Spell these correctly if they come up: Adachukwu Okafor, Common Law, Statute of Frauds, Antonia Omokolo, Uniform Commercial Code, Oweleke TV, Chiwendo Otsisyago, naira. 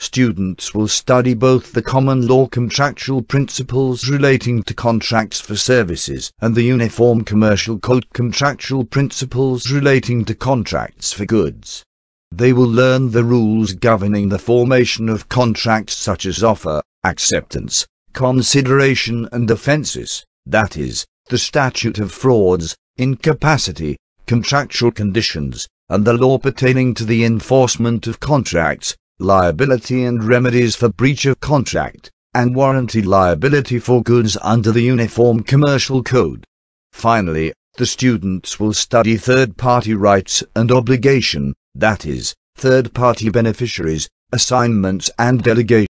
Students will study both the common law contractual principles relating to contracts for services and the Uniform Commercial Code contractual principles relating to contracts for goods. They will learn the rules governing the formation of contracts such as offer, acceptance, consideration and offences, that is, the Statute of Frauds, incapacity, contractual conditions, and the law pertaining to the enforcement of contracts, liability and remedies for breach of contract, and warranty liability for goods under the Uniform Commercial Code. Finally, the students will study third-party rights and obligation, that is, third-party beneficiaries, assignments and delegation.